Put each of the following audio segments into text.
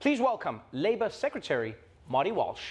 Please welcome Labour Secretary Marty Walsh.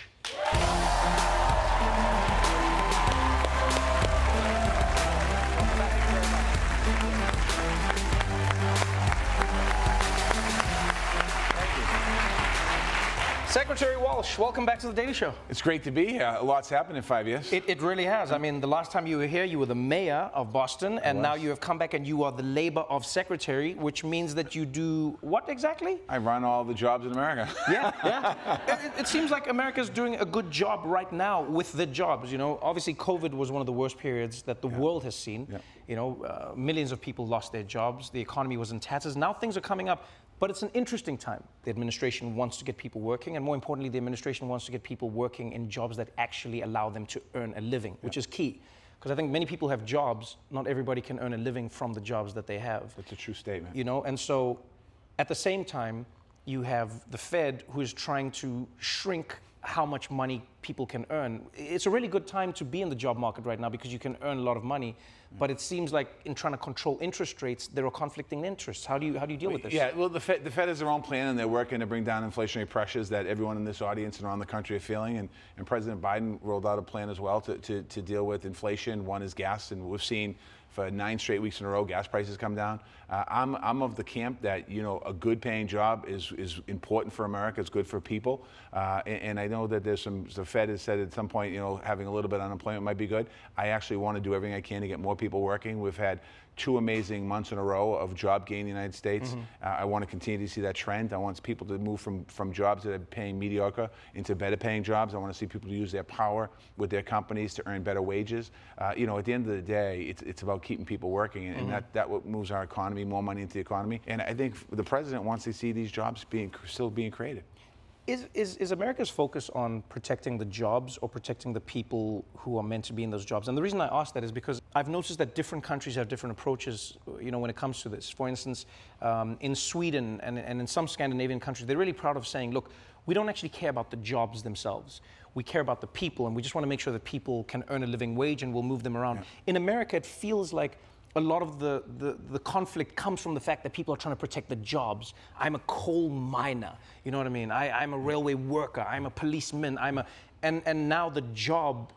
Secretary Walsh, welcome back to The Daily Show. It's great to be here. A lot's happened in 5 years. It really has. I mean, the last time you were here, you were the mayor of Boston, and now you have come back and you are the Labor of Secretary, which means that you do what exactly? I run all the jobs in America. Yeah, yeah. It seems like America's doing a good job right now with the jobs, you know. Obviously, COVID was one of the worst periods that the world has seen. Yeah. You know, millions of people lost their jobs. The economy was in tatters. Now things are coming up. But it's an interesting time. The administration wants to get people working, and more importantly, the administration wants to get people working in jobs that actually allow them to earn a living, which is key. Because I think many people have jobs. Not everybody can earn a living from the jobs that they have. That's a true statement. You know, and so at the same time, you have the Fed who is trying to shrink how much money people can earn. It's a really good time to be in the job market right now because you can earn a lot of money, but it seems like in trying to control interest rates, there are conflicting interests. How do you deal with this? Yeah, well, the Fed has their own plan, and they're working to bring down inflationary pressures that everyone in this audience and around the country are feeling, and President Biden rolled out a plan as well to deal with inflation. One is gas, and we've seen for 9 straight weeks in a row, gas prices come down. I'm of the camp that, you know, a good-paying job is important for America. It's good for people, and I know that there's some. The Fed has said at some point, you know, having a little bit of unemployment might be good. I actually want to do everything I can to get more people working. We've had 2 amazing months in a row of job gain in the United States. I want to continue to see that trend. I want people to move from jobs that are paying mediocre into better paying jobs. I want to see people use their power with their companies to earn better wages. You know, at the end of the day, it's about keeping people working, and that what moves our economy, more money into the economy. And I think the president wants to see these jobs still being created. Is America's focus on protecting the jobs or protecting the people who are meant to be in those jobs? And the reason I ask that is because I've noticed that different countries have different approaches, you know, when it comes to this. For instance, in Sweden and in some Scandinavian countries, they're really proud of saying, look, we don't actually care about the jobs themselves. We care about the people, and we just want to make sure that people can earn a living wage, and we'll move them around. Yeah. In America, it feels like a lot of the conflict comes from the fact that people are trying to protect the jobs. I'm a coal miner, you know what I mean? I'm a railway worker, I'm a policeman, and now the job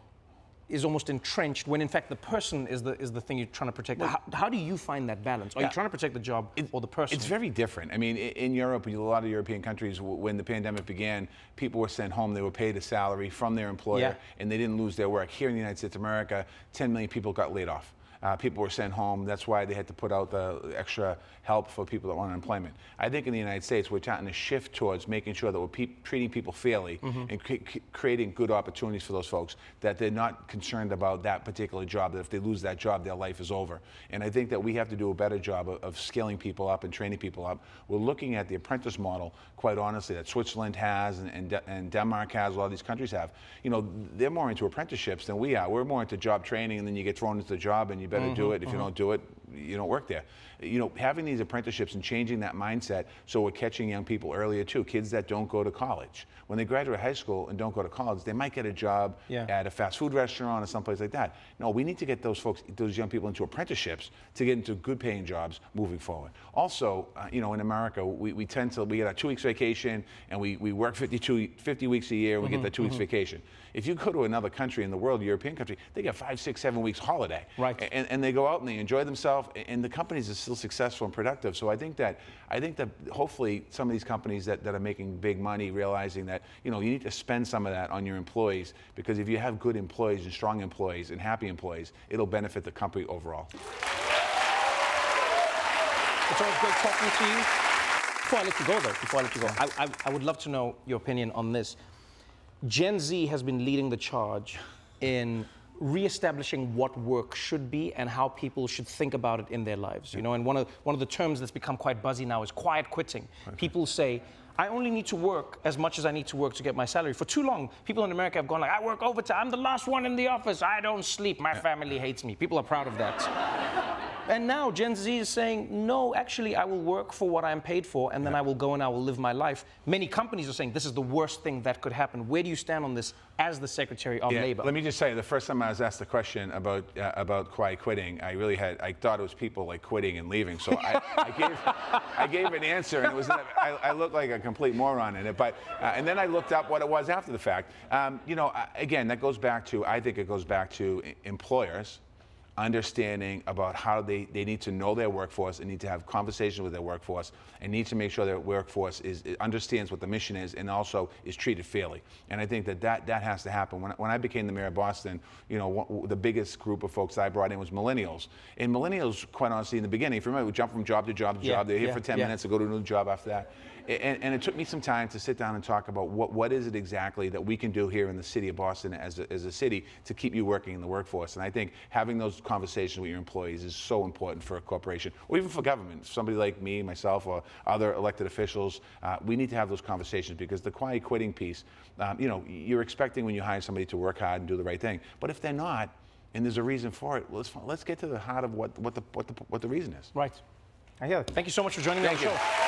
is almost entrenched when in fact the person is the thing you're trying to protect. Well, how do you find that balance? Are you trying to protect the job or the person? It's very different. I mean, in Europe, in a lot of European countries, when the pandemic began, people were sent home. They were paid a salary from their employer, and they didn't lose their work. Here in the United States of America, 10 million people got laid off. People were sent home. That's why they had to put out the extra help for people that were on unemployment. I think in the United States, we're trying to shift towards making sure that we're treating people fairly and creating good opportunities for those folks, that they're not concerned about that particular job, that if they lose that job, their life is over. And I think that we have to do a better job of scaling people up and training people up. We're looking at the apprentice model, quite honestly, that Switzerland has and Denmark has, a lot of these countries have. You know, they're more into apprenticeships than we are. We're more into job training, and then you get thrown into the job and you better do it. If you don't do it, you don't work there. You know, having these apprenticeships and changing that mindset, so we're catching young people earlier too. Kids that don't go to college, when they graduate high school and don't go to college, they might get a job at a fast food restaurant or someplace like that. No, we need to get those folks, those young people, into apprenticeships to get into good-paying jobs moving forward. Also, you know, in America, we tend to get our 2 weeks vacation, and we work 50 weeks a year. And we get that 2 weeks vacation. If you go to another country in the world, European country, they get 5, 6, 7 weeks holiday. Right. And they go out and they enjoy themselves, and the companies are still successful and productive. So I think that hopefully some of these companies that are making big money, realizing that, you know, you need to spend some of that on your employees, because if you have good employees and strong employees and happy employees, it'll benefit the company overall. It's always great talking to you. Before I let you go, though, I would love to know your opinion on this. Gen Z has been leading the charge in reestablishing what work should be and how people should think about it in their lives. You know, and one of the terms that's become quite buzzy now is quiet quitting. Okay. People say, I only need to work as much as I need to work to get my salary. For too long, people in America have gone like, I work overtime, I'm the last one in the office, I don't sleep, my family hates me. People are proud of that. And now Gen Z is saying, no, actually, I will work for what I'm paid for, and then I will go and I will live my life. Many companies are saying this is the worst thing that could happen. Where do you stand on this as the Secretary of Labor? Let me just say, the first time I was asked the question about quiet quitting, I thought it was people like quitting and leaving. So I gave an answer, and it was I looked like a complete moron in it. But and then I looked up what it was after the fact. You know, again, that goes back to, I think it goes back to employers understanding about how they need to know their workforce and need to have conversations with their workforce and need to make sure their workforce understands what the mission is and also is treated fairly. And I think that has to happen. When I became the mayor of Boston, you know, the biggest group of folks I brought in was millennials. And millennials, quite honestly, in the beginning, if you remember, we jump from job to job to job. They're here for 10 minutes to go to a new job after that. And it took me some time to sit down and talk about what is it exactly that we can do here in the city of Boston as a city to keep you working in the workforce. And I think having those conversations with your employees is so important for a corporation or even for government. Somebody like me, myself, or other elected officials, we need to have those conversations because the quiet quitting piece, you know, you're expecting when you hire somebody to work hard and do the right thing. But if they're not, and there's a reason for it, well, let's get to the heart of what the reason is. Right. Yeah. Thank you so much for joining me on the show.